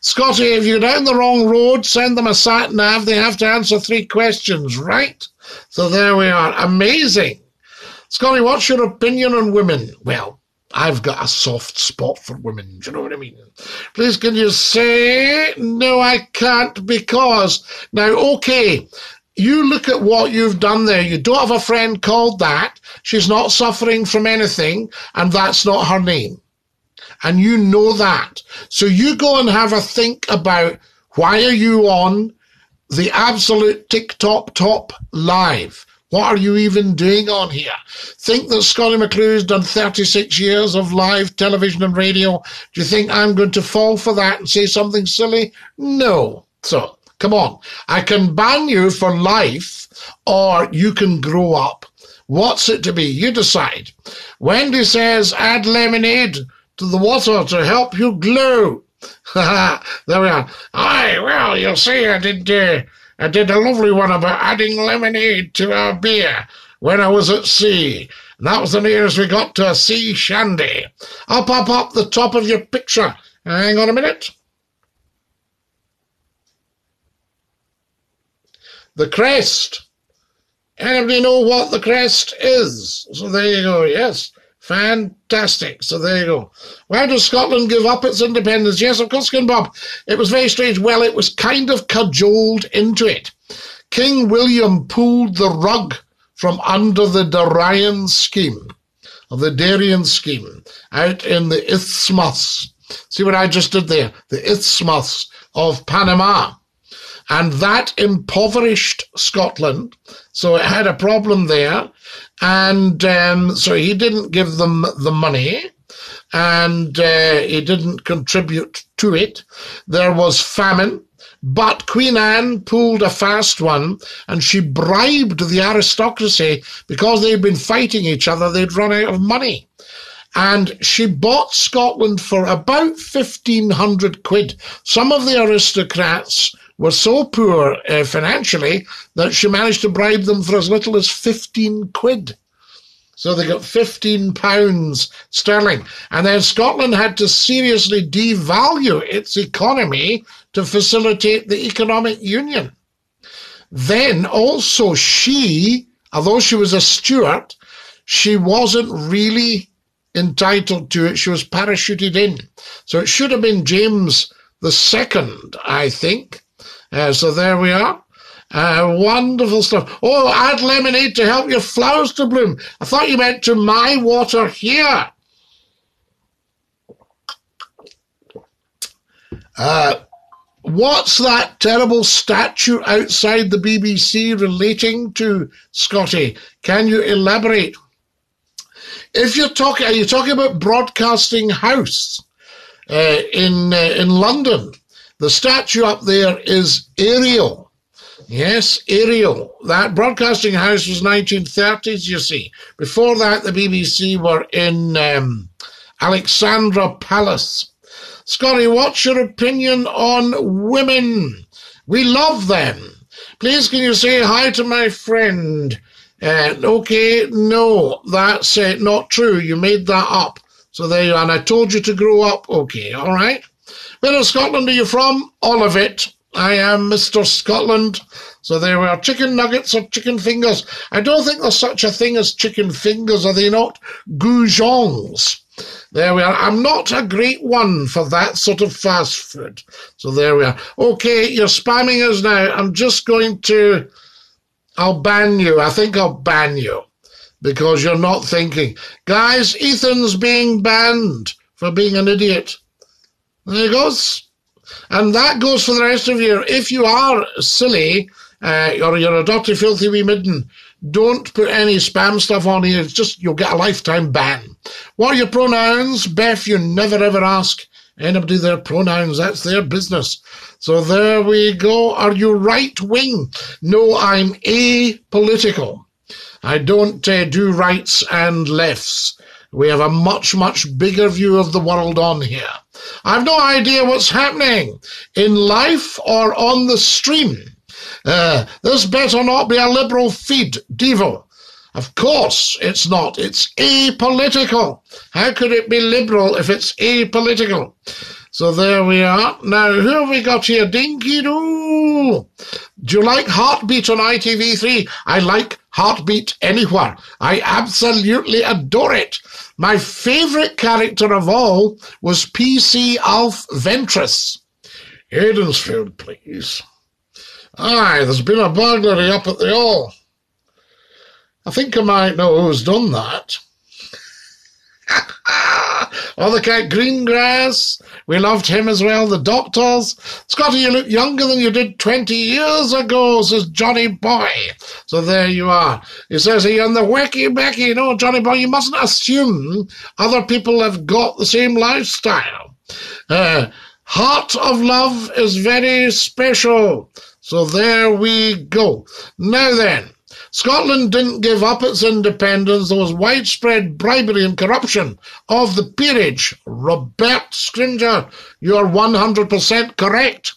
Scottie, if you're down the wrong road, send them a sat-nav. They have to answer 3 questions, right? So there we are. Amazing. Scottie, what's your opinion on women? Well, I've got a soft spot for women, do you know what I mean? Please can you say, no, I can't because... Now, okay, you look at what you've done there. You don't have a friend called that. She's not suffering from anything, and that's not her name. And you know that. So you go and have a think about why are you on the absolute TikTok top live? What are you even doing on here? Think that Scottie McClue's done 36 years of live television and radio. Do you think I'm going to fall for that and say something silly? No. So, come on. I can ban you for life or you can grow up. What's it to be? You decide. Wendy says, add lemonade to the water to help you glow. There we are. Aye, well, you'll see I did a lovely one about adding lemonade to our beer when I was at sea. And that was the nearest we got to a sea shandy. Up the top of your picture. Hang on a minute. The crest. Anybody know what the crest is? So there you go, yes. Fantastic. So there you go. Why does Scotland give up its independence? Yes, of course, Skin Bob. It was very strange. Well, it was kind of cajoled into it. King William pulled the rug from under the Darien scheme, out in the Isthmus. See what I just did there? The Isthmus of Panama. And that impoverished Scotland, so it had a problem there, and so he didn't give them the money, and he didn't contribute to it. There was famine, but Queen Anne pulled a fast one, and she bribed the aristocracy because they'd been fighting each other, they'd run out of money. And she bought Scotland for about 1,500 quid. Some of the aristocrats were so poor financially that she managed to bribe them for as little as 15 quid. So they got 15 pounds sterling. And then Scotland had to seriously devalue its economy to facilitate the economic union. Then also she, although she was a Stuart, she wasn't really entitled to it. She was parachuted in. So it should have been James II, I think. So there we are. Wonderful stuff. Oh, add lemonade to help your flowers to bloom. I thought you meant to my water here. What's that terrible statue outside the BBC relating to, Scottie? Can you elaborate? If you're talking, are you talking about Broadcasting House in London? The statue up there is Ariel. Yes, Ariel. That Broadcasting House was 1930s, you see. Before that, the BBC were in Alexandra Palace. Scottie, what's your opinion on women? We love them. Please can you say hi to my friend? Okay, no, that's not true. You made that up. So there you are. And I told you to grow up. Okay, all right. Where in Scotland are you from? Olivet. I am Mr. Scotland. So there we are. Chicken nuggets or chicken fingers? I don't think there's such a thing as chicken fingers. Are they not? Goujons. There we are. I'm not a great one for that sort of fast food. So there we are. Okay, you're spamming us now. I'll ban you. I think I'll ban you. because you're not thinking. Guys, Ethan's being banned for being an idiot. There he goes. And that goes for the rest of you. If you are silly, or you're a dirty, filthy wee midden, don't put any spam stuff on here. It's just you'll get a lifetime ban. What are your pronouns? Beth, you never, ever ask anybody their pronouns. That's their business. So there we go. Are you right-wing? No, I'm apolitical. I don't do rights and lefts. We have a much, much bigger view of the world on here. I've no idea what's happening in life or on the stream. This better not be a liberal feed, Devo. Of course it's not. It's apolitical. How could it be liberal if it's apolitical? So there we are. Now, who have we got here? Dinky Doo. Do you like Heartbeat on ITV3? I like Heartbeat anywhere. I absolutely adore it. My favourite character of all was PC Alf Ventress. Aidensfield, please. Aye, there's been a burglary up at the Hall. I think I might know who's done that. Oh, the cat Greengrass. We loved him as well. The Doctors. Scotty, you look younger than you did 20 years ago, says Johnny Boy. So there you are. He says here on the Wacky Becky. No, Johnny Boy, you mustn't assume other people have got the same lifestyle. Heart of Love is very special. So there we go. Now then. Scotland didn't give up its independence. There was widespread bribery and corruption of the peerage. Robert Scrimger, you are 100% correct.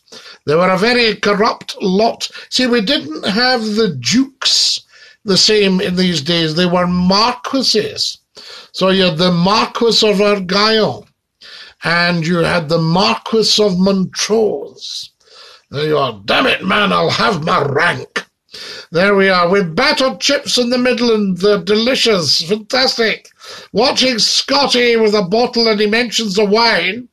They were a very corrupt lot. See, we didn't have the dukes the same in these days. They were marquises. So you had the Marquis of Argyll, and you had the Marquis of Montrose. There you are. Damn it, man, I'll have my rank. There we are. We've battered chips in the Midland. They're delicious. Fantastic. Watching Scotty with a bottle and he mentions the wine.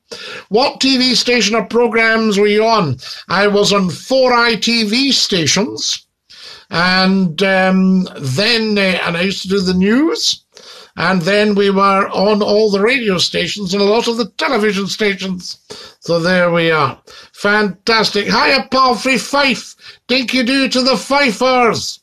What TV station or programs were you on? I was on 4 ITV stations. And then I used to do the news. And then we were on all the radio stations and a lot of the television stations. So there we are. Fantastic. Hiya, Palfrey Fife. Dinky do to the Fifers.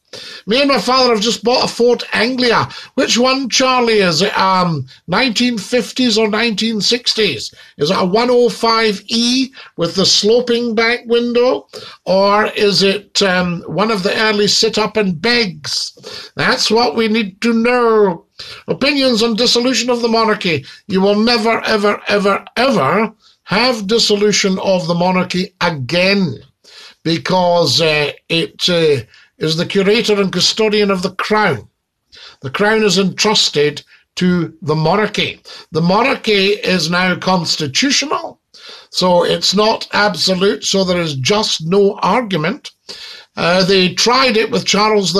Me and my father have just bought a Fort Anglia. Which one, Charlie? Is it 1950s or 1960s? Is it a 105E with the sloping back window? Or is it one of the early sit-up and begs? That's what we need to know. Opinions on dissolution of the monarchy. You will never, ever, ever, ever have dissolution of the monarchy again, because it is the curator and custodian of the crown. The crown is entrusted to the monarchy. The monarchy is now constitutional, so it's not absolute, so there is just no argument. They tried it with Charles I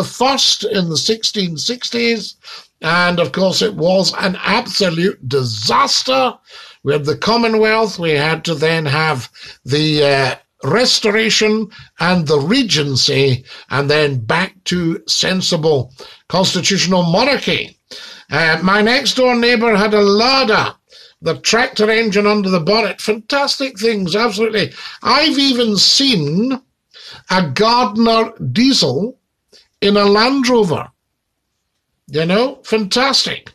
in the 1660s. And, of course, it was an absolute disaster. We had the Commonwealth. We had to then have the Restoration and the Regency, and then back to sensible constitutional monarchy. My next-door neighbour had a larder, the tractor engine under the bonnet. Fantastic things, absolutely. I've even seen a Gardner diesel in a Land Rover. You know, fantastic.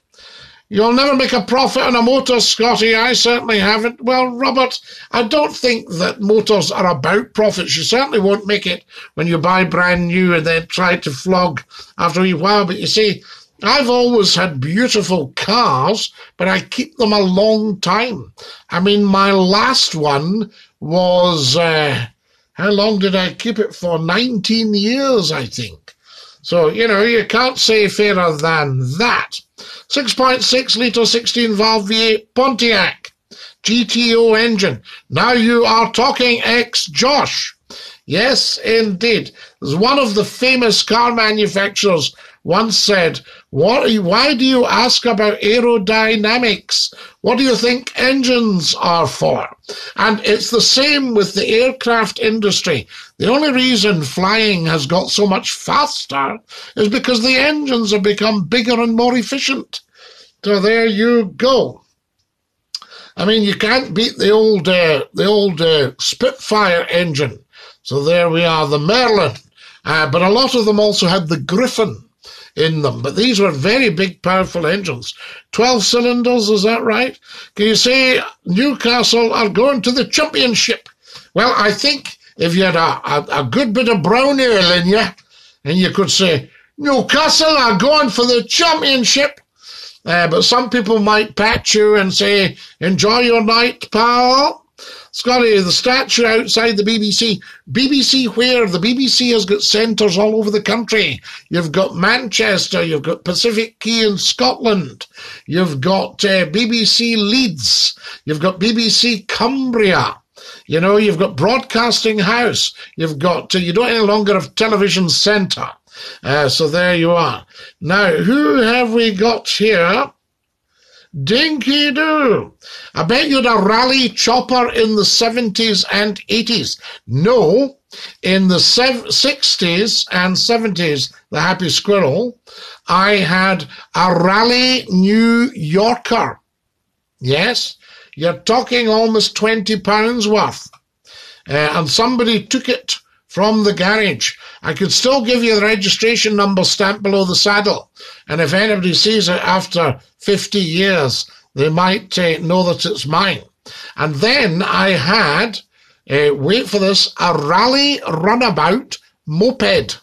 You'll never make a profit on a motor, Scotty. I certainly haven't. Well, Robert, I don't think that motors are about profits. You certainly won't make it when you buy brand new and then try to flog after a while. But you see, I've always had beautiful cars, but I keep them a long time. I mean, my last one was, how long did I keep it for? 19 years, I think. So, you know, you can't say fairer than that. 6.6 litre 16-valve V8 Pontiac GTO engine. Now you are talking, ex-Josh. Yes, indeed. As one of the famous car manufacturers once said, why do you ask about aerodynamics? What do you think engines are for? And it's the same with the aircraft industry. The only reason flying has got so much faster is because the engines have become bigger and more efficient. So there you go. I mean, you can't beat the old Spitfire engine. So there we are, the Merlin. But a lot of them also had the Griffin in them. But these were very big, powerful engines. 12 cylinders, is that right? Can you say Newcastle are going to the championship? Well, I think if you had a good bit of brown ale in you, and you could say, Newcastle are going for the championship. But some people might pat you and say, enjoy your night, pal. Scotty, the statue outside the BBC. BBC where? The BBC has got centres all over the country. You've got Manchester, you've got Pacific Quay in Scotland, you've got BBC Leeds, you've got BBC Cumbria. You know, you've got Broadcasting House. You've got, you don't any longer have Television Centre. So there you are. Now, who have we got here? Dinky Doo. I bet you had a rally chopper in the 70s and 80s. No, in the 60s and 70s, the Happy Squirrel, I had a rally New Yorker. Yes, you're talking almost £20 worth. And somebody took it from the garage. I could still give you the registration number stamped below the saddle. And if anybody sees it after 50 years, they might know that it's mine. And then I had, wait for this, a Rally Runabout moped.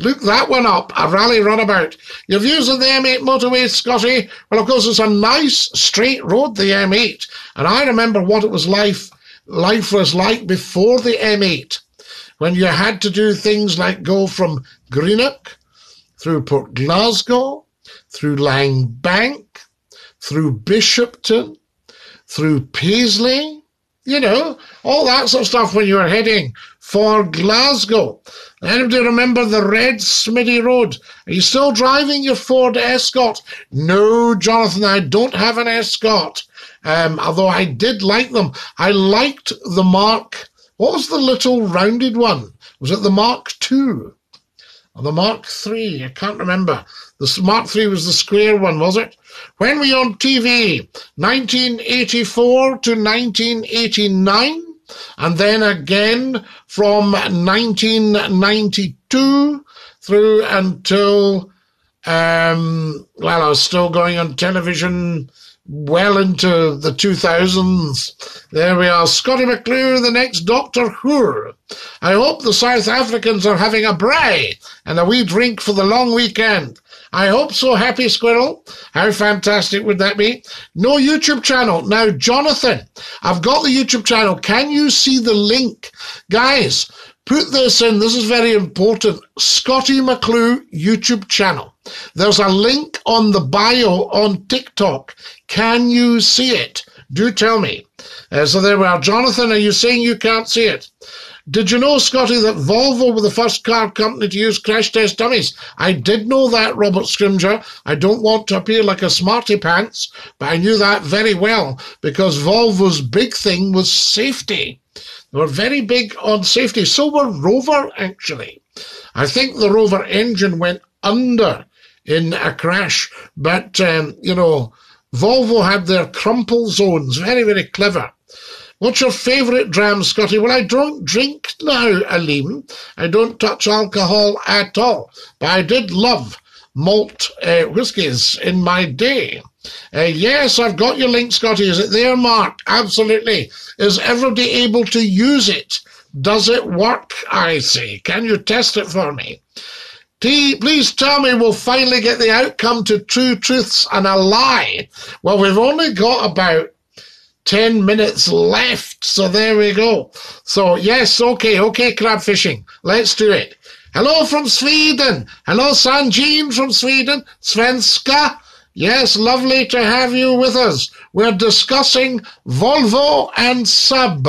Look that one up, a Rally Runabout. You've used the M8 motorway, Scotty. Well, of course, it's a nice straight road, the M8. And I remember what it was life was like before the M8. When you had to do things like go from Greenock, through Port Glasgow, through Langbank, through Bishopton, through Paisley, you know, all that sort of stuff when you were heading for Glasgow. Anybody remember the Red Smitty Road? Are you still driving your Ford Escort? No, Jonathan, I don't have an Escort, although I did like them. I liked the Mark. What was the little rounded one? Was it the Mark II or the Mark III? I can't remember. The Mark III was the square one, was it? When were you on TV? 1984 to 1989, and then again from 1992 through until, well, I was still going on television well into the 2000s. There we are. Scottie McClue, the next Doctor Who. I hope the South Africans are having a braai and a wee drink for the long weekend. I hope so, Happy Squirrel. How fantastic would that be? No YouTube channel. Now, Jonathan, I've got the YouTube channel. Can you see the link? Guys, put this in. This is very important. Scottie McClue YouTube channel. There's a link on the bio on TikTok. Can you see it? Do tell me. So there we are. Jonathan, are you saying you can't see it? Did you know, Scotty, that Volvo were the first car company to use crash test dummies? I did know that, Robert Scrimger. I don't want to appear like a smarty pants, but I knew that very well because Volvo's big thing was safety. They were very big on safety. So were Rover, actually. I think the Rover engine went under in a crash, but, you know, Volvo had their crumple zones. Very, very clever. What's your favourite dram, Scotty? Well, I don't drink now, Aleem. I don't touch alcohol at all. But I did love malt whiskies in my day. Yes, I've got your link, Scotty. Is it there, Mark? Absolutely. Is everybody able to use it? Does it work, I say? Can you test it for me? T, please tell me we'll finally get the outcome to True Truths and a Lie. Well, we've only got about 10 minutes left, so there we go. So, yes, okay, crab fishing. Let's do it. Hello from Sweden. Hello, Sanjin from Sweden. Svenska. Yes, lovely to have you with us. We're discussing Volvo and Saab.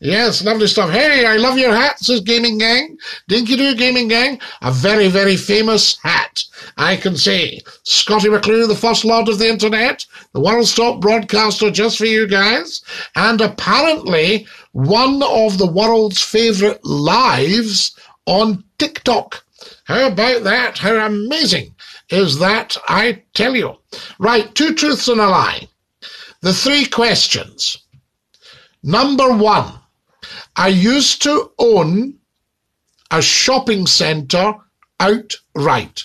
Yes, lovely stuff. Hey, I love your hat, says Gaming Gang. Dinky do, Gaming Gang. A very, very famous hat, I can say. Scottie McClue, the first lord of the internet, the world's top broadcaster just for you guys, and apparently one of the world's favourite lives on TikTok. How about that? How amazing is that, I tell you. Right, two truths and a lie. The three questions. Number one, I used to own a shopping centre outright.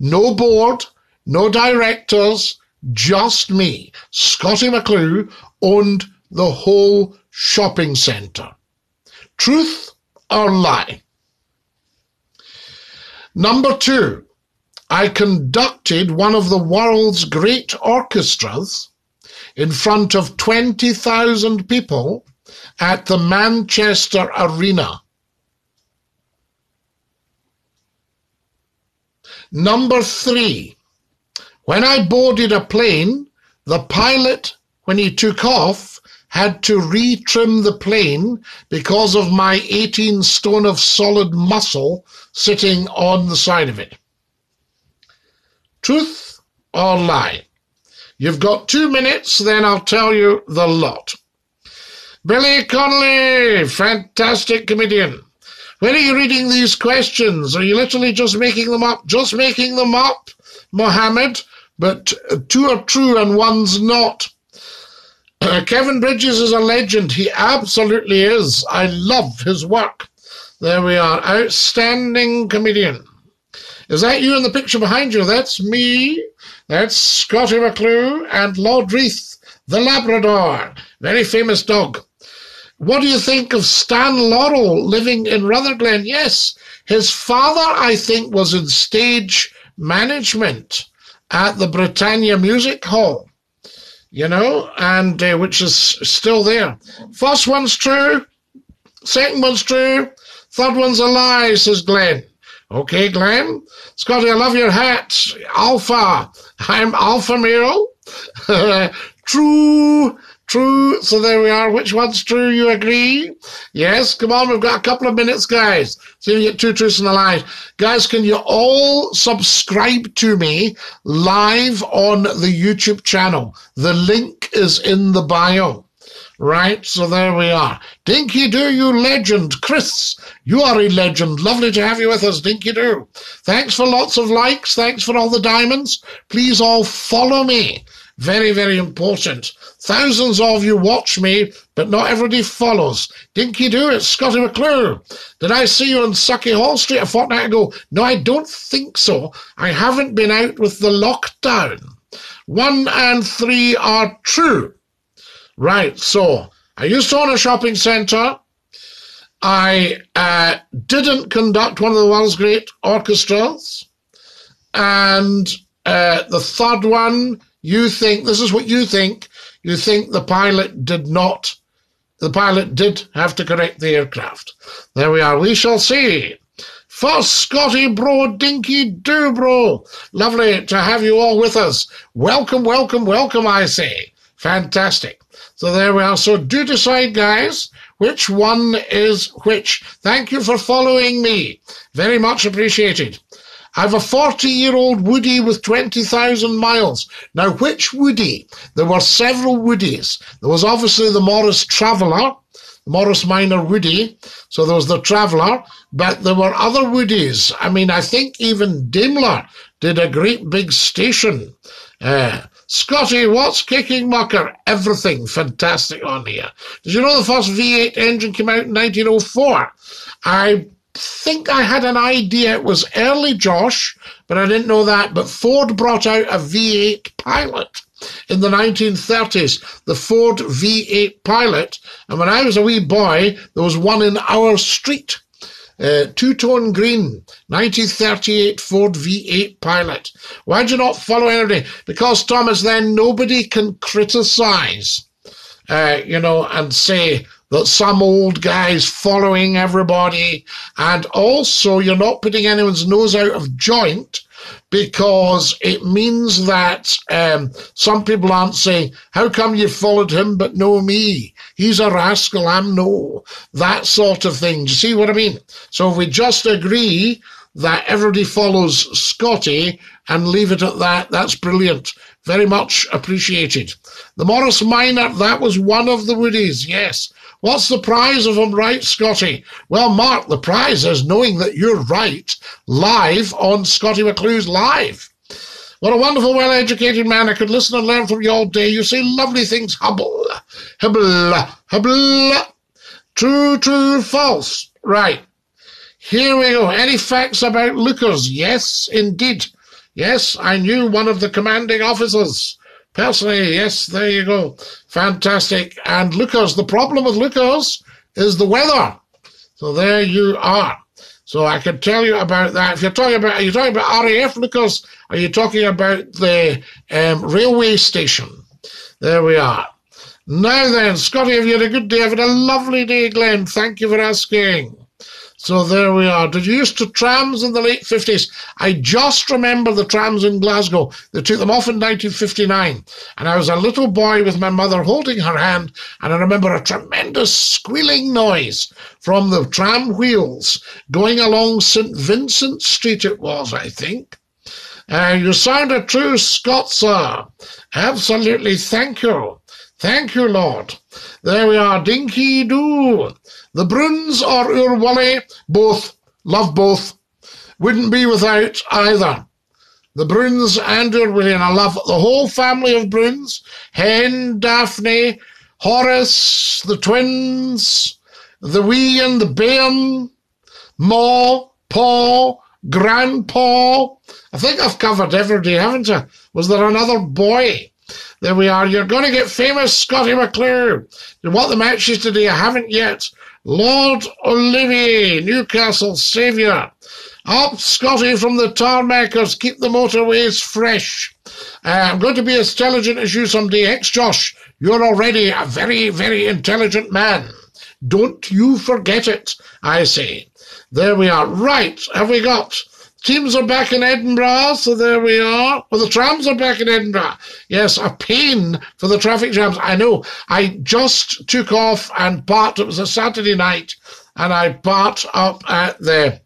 No board, no directors, just me. Scottie McClue owned the whole shopping centre. Truth or lie? Number two, I conducted one of the world's great orchestras in front of 20,000 people at the Manchester Arena. Number three, when I boarded a plane, the pilot, when he took off, had to retrim the plane because of my 18 stone of solid muscle sitting on the side of it. Truth or lie? You've got 2 minutes, then I'll tell you the lot. Billy Connolly, fantastic comedian. When are you reading these questions? Are you literally just making them up? Just making them up, Mohammed. But two are true and one's not. Kevin Bridges is a legend. He absolutely is. I love his work. There we are. Outstanding comedian. Is that you in the picture behind you? That's me. That's Scottie McClue and Lord Reith, the Labrador. Very famous dog. What do you think of Stan Laurel living in Rutherglen? Yes, his father, I think, was in stage management at the Britannia Music Hall, you know, and which is still there. First one's true. Second one's true. Third one's a lie, says Glenn. Okay, Glenn. Scottie, I love your hat. Alpha. I'm alpha male. True. True. So there we are. Which one's true? You agree? Yes. Come on. We've got a couple of minutes, guys. So you get two truths and a lie. Guys, can you all subscribe to me live on the YouTube channel? The link is in the bio. Right, so there we are. Dinky Do, you legend. Chris, you are a legend. Lovely to have you with us, Dinky Do. Thanks for lots of likes. Thanks for all the diamonds. Please all follow me. Very, very important. Thousands of you watch me, but not everybody follows. Dinky Do, it's Scottie McClue. Did I see you on Sucky Hall Street a fortnight ago? No, I don't think so. I haven't been out with the lockdown. 1 and 3 are true. Right, so I used to own a shopping centre. I didn't conduct one of the world's great orchestras. And the third one, you think, this is what you think. You think the pilot did not, the pilot did have to correct the aircraft. There we are. We shall see. First, Scottie Bro, Dinky Do Bro. Lovely to have you all with us. Welcome, welcome, welcome, I say. Fantastic. So there we are. So do decide, guys, which one is which. Thank you for following me. Very much appreciated. I have a 40-year-old Woody with 20,000 miles. Now, which Woody? There were several Woodies. There was obviously the Morris Traveller, Morris Minor Woody. So there was the Traveller, but there were other Woodies. I mean, I think even Daimler did a great big station. Scottie, what's kicking mucker? Everything fantastic on here. Did you know the first V8 engine came out in 1904? I think I had an idea it was early, Josh, but I didn't know that. But Ford brought out a V8 Pilot in the 1930s, the Ford V8 Pilot. And when I was a wee boy, there was one in our street. Two-tone green, 1938 Ford V8 Pilot. Why do you not follow anybody? Because, Thomas, then nobody can criticise, you know, and say that some old guy's following everybody. And also, you're not putting anyone's nose out of joint because it means that some people aren't saying, how come you followed him but no me? He's a rascal, I'm no. That sort of thing. Do you see what I mean? So if we just agree that everybody follows Scotty and leave it at that, that's brilliant. Very much appreciated. The Morris Minor, that was one of the Woodies, yes. What's the prize of them right, Scotty? Well, Mark, the prize is knowing that you're right live on Scotty McClue's Live. What a wonderful, well-educated man. I could listen and learn from you all day. You say lovely things. Hubble, hubble, hubble. True, true, false. Right. Here we go. Any facts about lookers? Yes, indeed. Yes, I knew one of the commanding officers. Personally, yes, there you go. Fantastic. And lookers, the problem with lookers is the weather. So there you are. So I can tell you about that. If you're talking about, are you talking about RAF lookers? Are you talking about the railway station? There we are. Now then, Scotty, have you had a good day? I've had a lovely day, Glenn. Thank you for asking. So there we are. Did you used to trams in the late 50s? I just remember the trams in Glasgow. They took them off in 1959. And I was a little boy with my mother holding her hand, and I remember a tremendous squealing noise from the tram wheels going along St. Vincent Street it was, I think. You sound a true Scot, sir. Absolutely. Thank you. Thank you, Lord. There we are. Dinky doo. The Bruns or Urwally, both, love both, wouldn't be without either. The Bruns and Urwally, and I love the whole family of Bruns, Hen, Daphne, Horace, the twins, the wee and the bairn, Ma, Pa, Grandpa. I think I've covered every day, haven't I? Was there another boy? There we are. You're going to get famous, Scotty McClure. You want the matches today? I haven't yet. Lord Olivier, Newcastle saviour. Up, Scotty, from the tarmackers. Keep the motorways fresh. I'm going to be as intelligent as you someday. Ex-Josh, you're already a very, very intelligent man. Don't you forget it, I say. There we are. Right, have we got... Teams are back in Edinburgh, so there we are. Well, the trams are back in Edinburgh. Yes, a pain for the traffic jams. I know. I just took off and parked. It was a Saturday night, and I parked up at the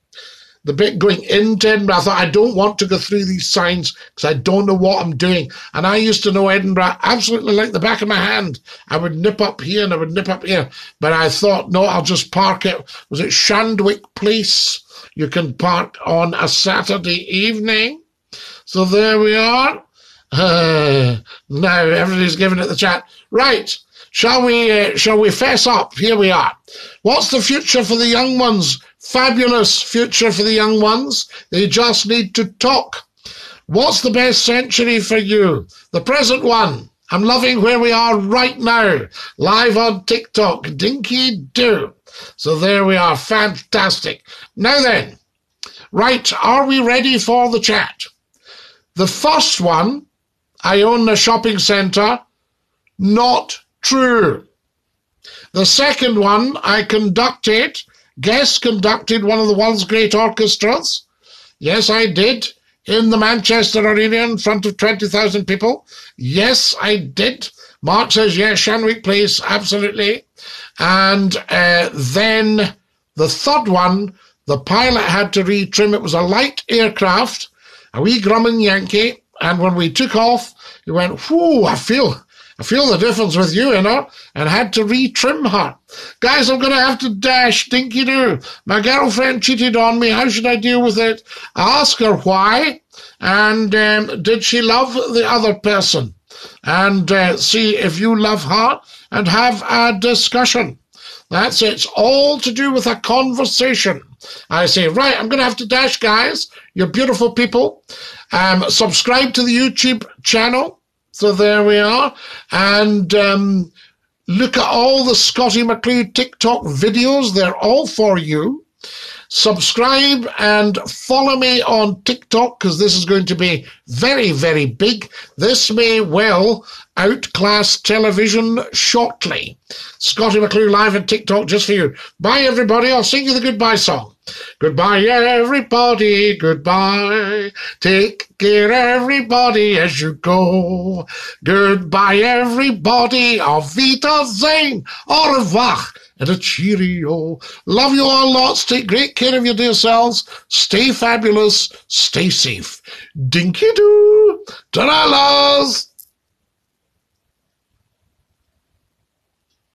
bit going into Edinburgh. I thought, I don't want to go through these signs because I don't know what I'm doing. And I used to know Edinburgh absolutely like the back of my hand. I would nip up here and I would nip up here. But I thought, no, I'll just park it. Was it Shandwick Place? You can park on a Saturday evening. So there we are. Now everybody's giving it the chat. Right. Shall we fess up? Here we are. What's the future for the young ones? Fabulous future for the young ones. They just need to talk. What's the best century for you? The present one. I'm loving where we are right now. Live on TikTok. Dinky do. So there we are. Fantastic. Now then, right, are we ready for the chat? The first one, I own a shopping centre, not true. The second one, I conducted, guest conducted one of the world's great orchestras. Yes, I did, in the Manchester Arena in front of 20,000 people. Yes, I did. Mark says, yes, Shanwick Place, absolutely. And then the third one, the pilot had to retrim. It was a light aircraft, a wee Grumman Yankee. And when we took off, he went, whoo, I feel the difference with you, you know, and had to retrim her. Guys, I'm going to have to dash, dinky-doo. My girlfriend cheated on me. How should I deal with it? I asked her why, and did she love the other person? And see if you love her and have a discussion. That's it. It's all to do with a conversation. I say, right, I'm going to have to dash, guys. You're beautiful people. Subscribe to the YouTube channel. So there we are. And look at all the Scotty McClue TikTok videos. They're all for you. Subscribe and follow me on TikTok because this is going to be very, very big. This may well outclass television shortly. Scotty McClue live on TikTok just for you. Bye, everybody. I'll sing you the goodbye song. Goodbye, everybody, goodbye. Take care, everybody, as you go. Goodbye, everybody, auf Wiedersehen, au revoir, and a cheerio. Love you all lots. Take great care of your dear selves. Stay fabulous. Stay safe. Dinky-doo. Ta-da-las.